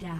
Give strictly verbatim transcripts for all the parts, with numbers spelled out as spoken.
Down.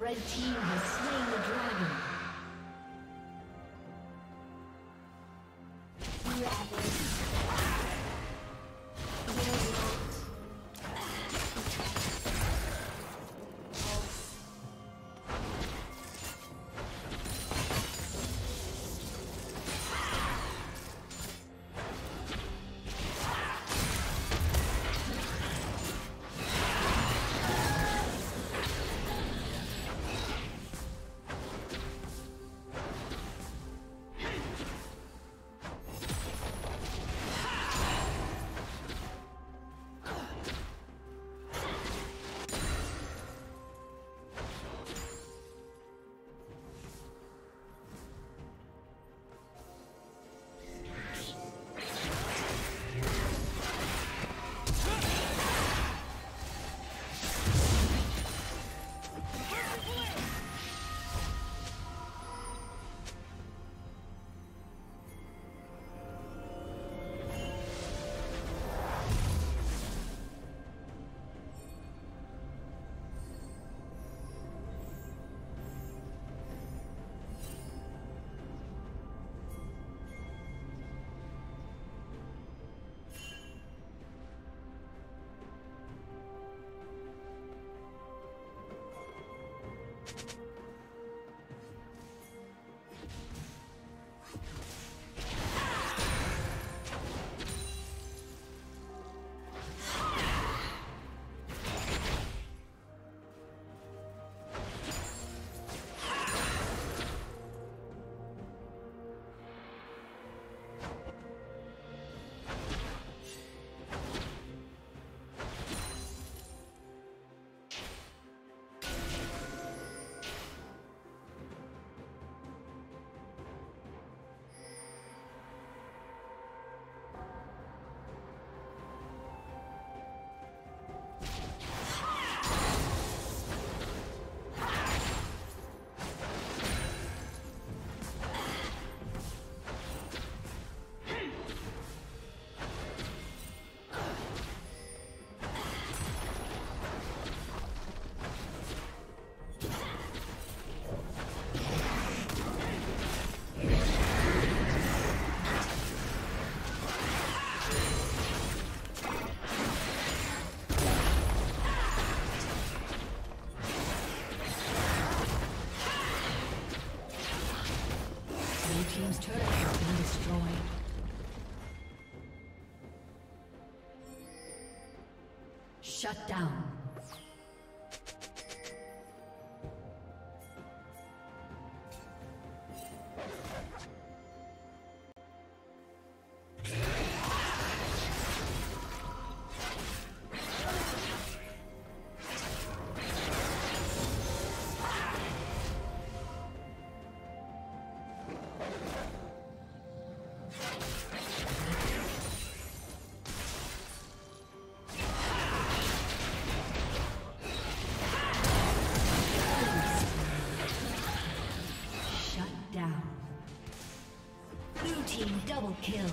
Red team has slain the dragon. Shut down. Double kill.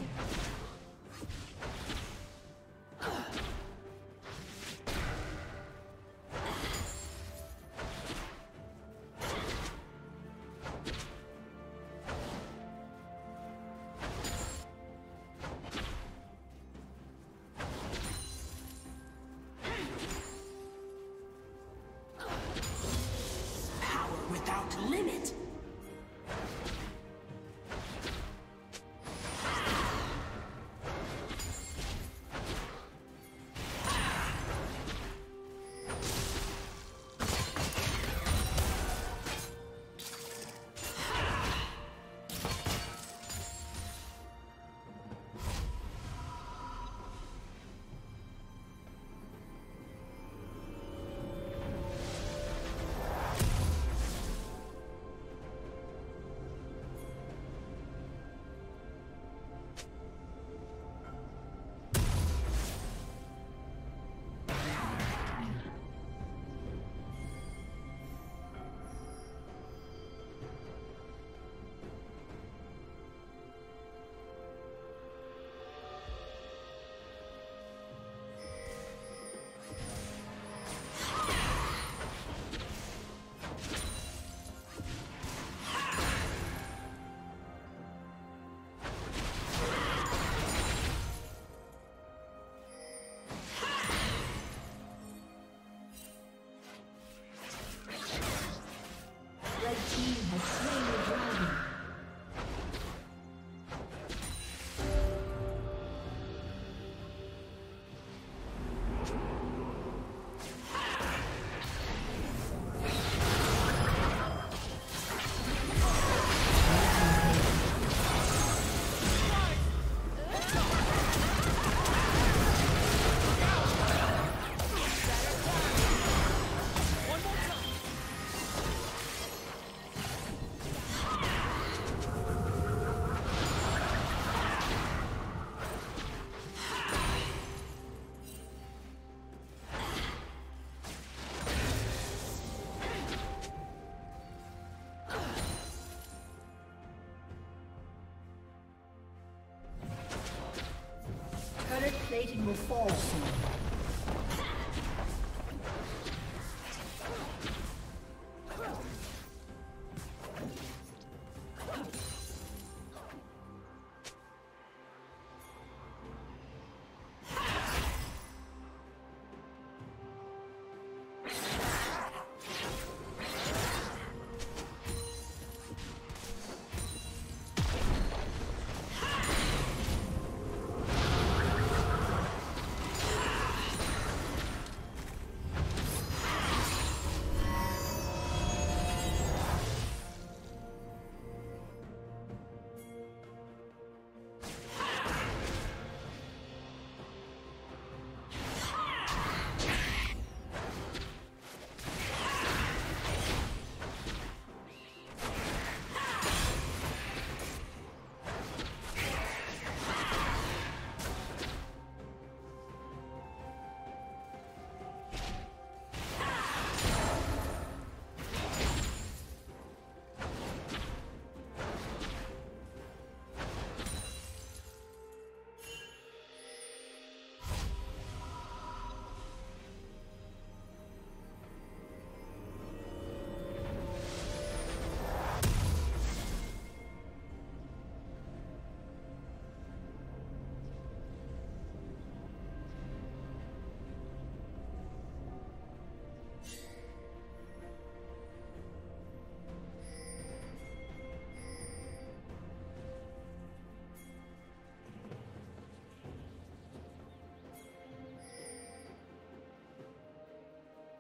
Plating will fall soon.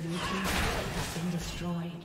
Blue team's turret has been destroyed.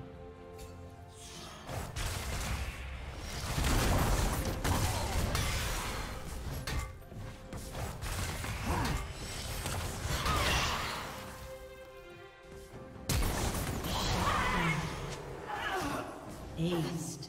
Aced.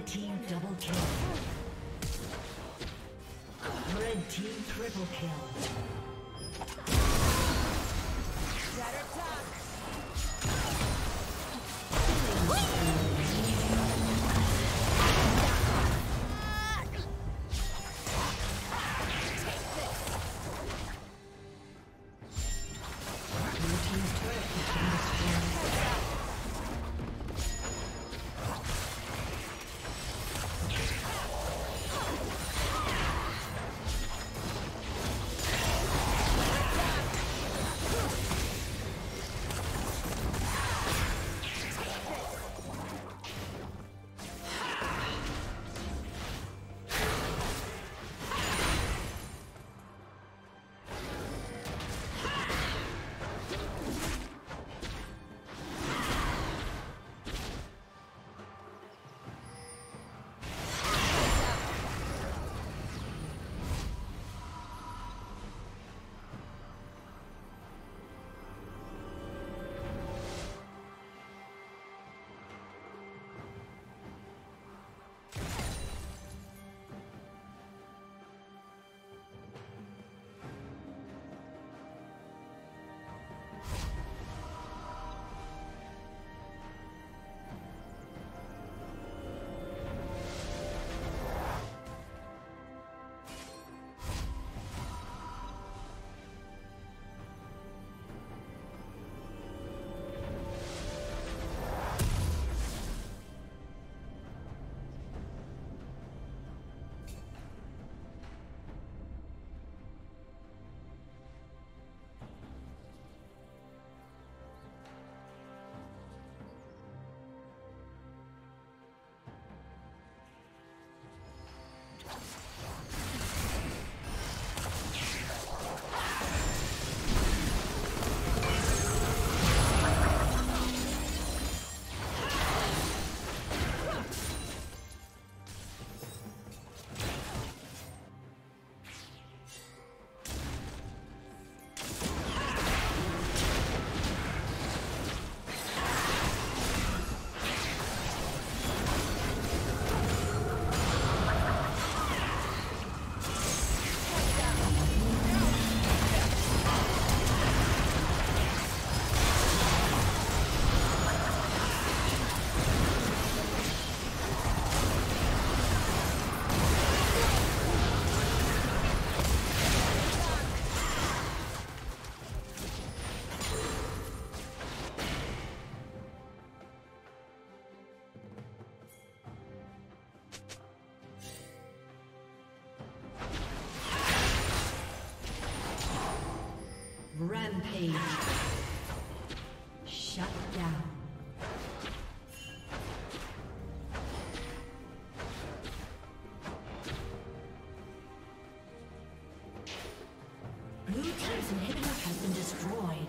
Red team double kill. Red team triple kill. Shatter attack. Rampage. Shut down. Blue team's inhibitor has been destroyed.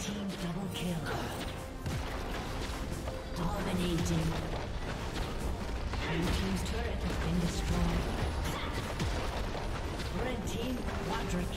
Team double kill. Dominating. Blue team's turret has been destroyed. Red team quadra kill.